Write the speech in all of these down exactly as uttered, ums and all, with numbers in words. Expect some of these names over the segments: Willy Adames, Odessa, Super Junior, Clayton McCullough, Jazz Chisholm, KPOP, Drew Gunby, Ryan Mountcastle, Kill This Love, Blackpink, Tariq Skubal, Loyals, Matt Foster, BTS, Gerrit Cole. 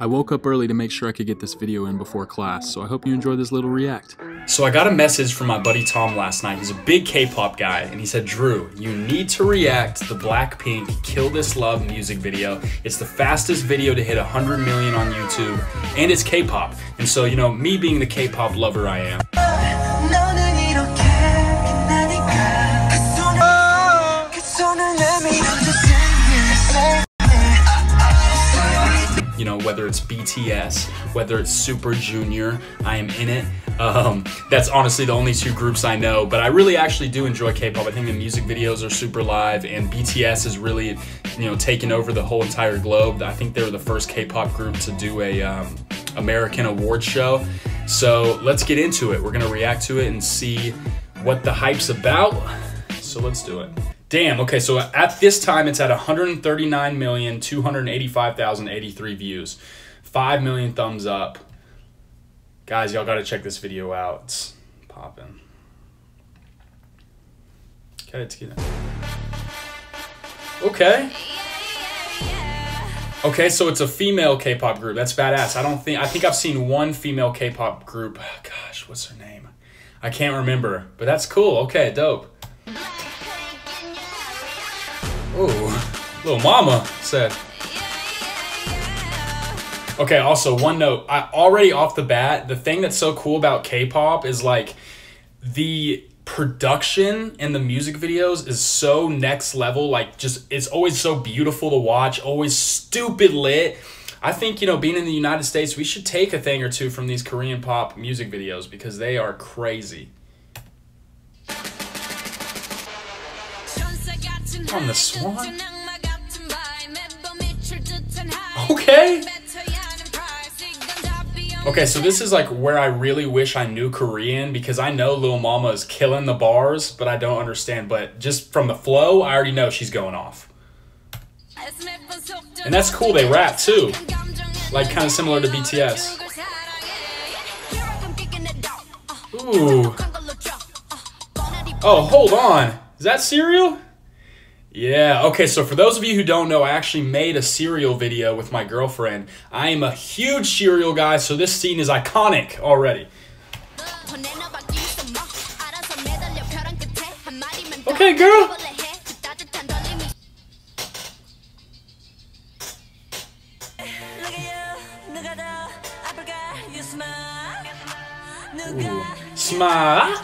I woke up early to make sure I could get this video in before class, so I hope you enjoy this little react. So I got a message from my buddy Tom last night. He's a big K-pop guy, and he said, Drew, you need to react to the Blackpink Kill This Love music video. It's the fastest video to hit one hundred million on YouTube, and it's K-pop. And so, you know, me being the K-pop lover I am. You know, whether it's B T S, whether it's Super Junior, I am in it. Um, that's honestly the only two groups I know, but I really actually do enjoy K-pop. I think the music videos are super live, and B T S is really, you know, taking over the whole entire globe. I think they were the first K-pop group to do a um, American award show. So let's get into it. We're gonna react to it and see what the hype's about. So let's do it. Damn, okay, so at this time, it's at one hundred thirty-nine million two hundred eighty-five thousand eighty-three views. five million thumbs up. Guys, y'all gotta check this video out. It's popping. Okay, let's get it. Okay. Okay, so it's a female K-pop group. That's badass. I don't think, I think I've seen one female K-pop group. Gosh, what's her name? I can't remember, but that's cool. Okay, dope. Oh, little mama said. Okay, also one note, I already off the bat, the thing that's so cool about K-pop is like the production and the music videos is so next level, like just it's always so beautiful to watch, always stupid lit. I think, you know, being in the United States, we should take a thing or two from these Korean pop music videos because they are crazy. On the swan. Okay. Okay, so this is like where I really wish I knew Korean, because I know Lil Mama is killing the bars, but I don't understand. But just from the flow, I already know she's going off. And that's cool, they rap too. Like kind of similar to B T S. Ooh. Oh, hold on. Is that cereal? Yeah, okay, so for those of you who don't know, I actually made a cereal video with my girlfriend. I am a huge cereal guy, so this scene is iconic already. Okay, girl! Ooh. Smile!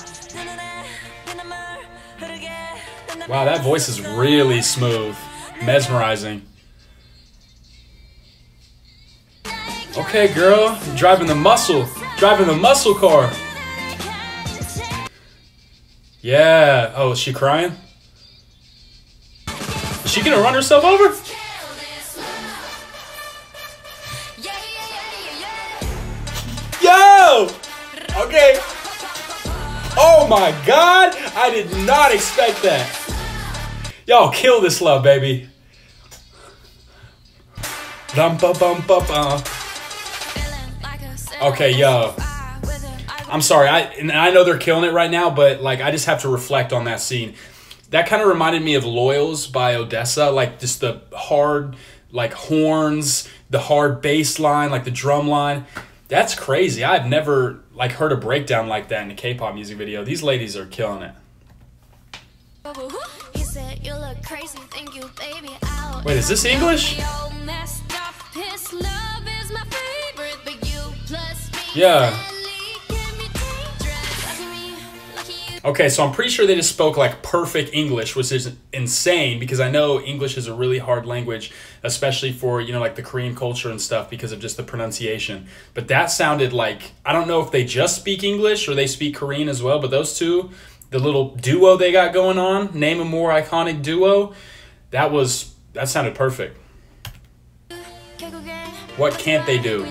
Wow, that voice is really smooth. Mesmerizing. Okay, girl. Driving the muscle. Driving the muscle car. Yeah. Oh, is she crying? Is she gonna run herself over? Yo! Okay. Oh my God! I did not expect that. Y'all kill this love, baby. Okay, yo. I'm sorry, I and I know they're killing it right now, but like I just have to reflect on that scene. That kind of reminded me of Loyals by Odessa, like just the hard like horns, the hard bass line, like the drum line. That's crazy. I've never like heard a breakdown like that in a K-pop music video. These ladies are killing it. Crazy, thank you, baby. Wait, is this English? Yeah. Okay, so I'm pretty sure they just spoke like perfect English, which is insane because I know English is a really hard language, especially for, you know, like the Korean culture and stuff because of just the pronunciation. But that sounded like, I don't know if they just speak English or they speak Korean as well, but those two, the little duo they got going on, name a more iconic duo, that was, that sounded perfect. What can't they do?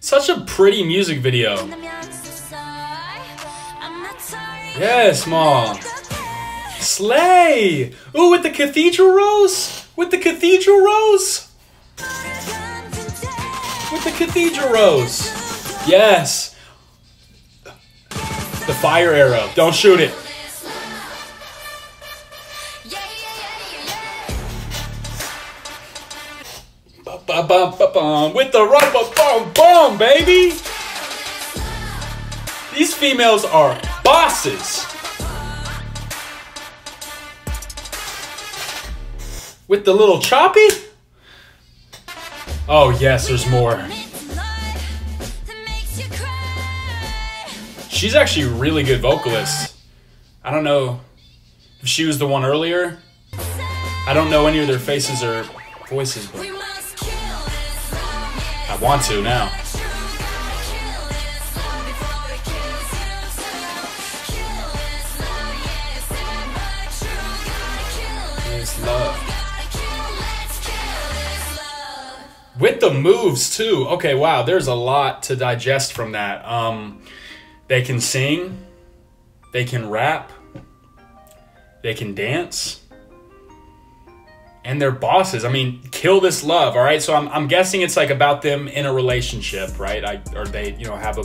Such a pretty music video. Yes, mom. Slay! Ooh, with the cathedral rose! With the cathedral rose! With the cathedral rose! Yes! The fire arrow. Don't shoot it. Ba bum ba bum with the rumba bum bum, baby. These females are bosses. With the little choppy? Oh yes, there's more. She's actually a really good vocalist. I don't know if she was the one earlier. I don't know any of their faces or voices, but I want to now. With the moves too. Okay, wow, there's a lot to digest from that. Um, they can sing, they can rap, they can dance, and they're bosses. I mean, kill this love, all right? So I'm, I'm guessing it's like about them in a relationship, right? I, or they, you know, have a,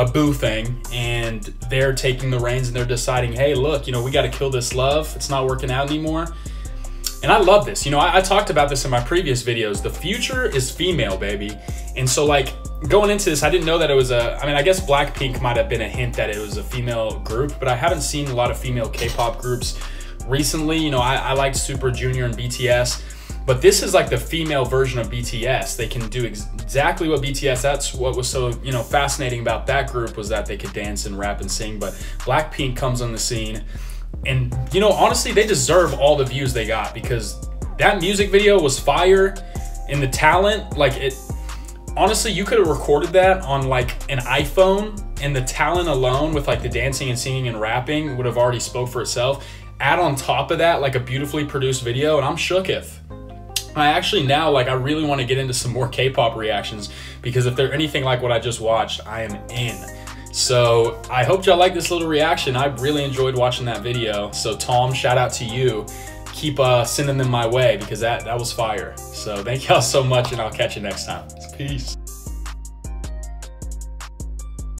a boo thing, and they're taking the reins and they're deciding, hey, look, you know, we gotta kill this love. It's not working out anymore. And I love this. You know, I, I talked about this in my previous videos. The future is female, baby. And so, like, going into this, I didn't know that it was a... I mean, I guess Blackpink might have been a hint that it was a female group, but I haven't seen a lot of female K-pop groups recently. You know, I, I liked Super Junior and B T S, but this is like the female version of B T S. They can do ex exactly what B T S... That's what was so, you know, fascinating about that group, was that they could dance and rap and sing, but Blackpink comes on the scene. And, you know, honestly, they deserve all the views they got, because that music video was fire, and the talent, like, it, honestly, you could have recorded that on like an iPhone, and the talent alone with like the dancing and singing and rapping would have already spoke for itself. Add on top of that, like, a beautifully produced video, and I'm shooketh. I actually now, like, I really want to get into some more K-pop reactions, because if they're anything like what I just watched, I am in. So I hope y'all like this little reaction. I really enjoyed watching that video. So Tom, shout out to you. Keep uh, sending them my way, because that, that was fire. So thank y'all so much, and I'll catch you next time. Peace.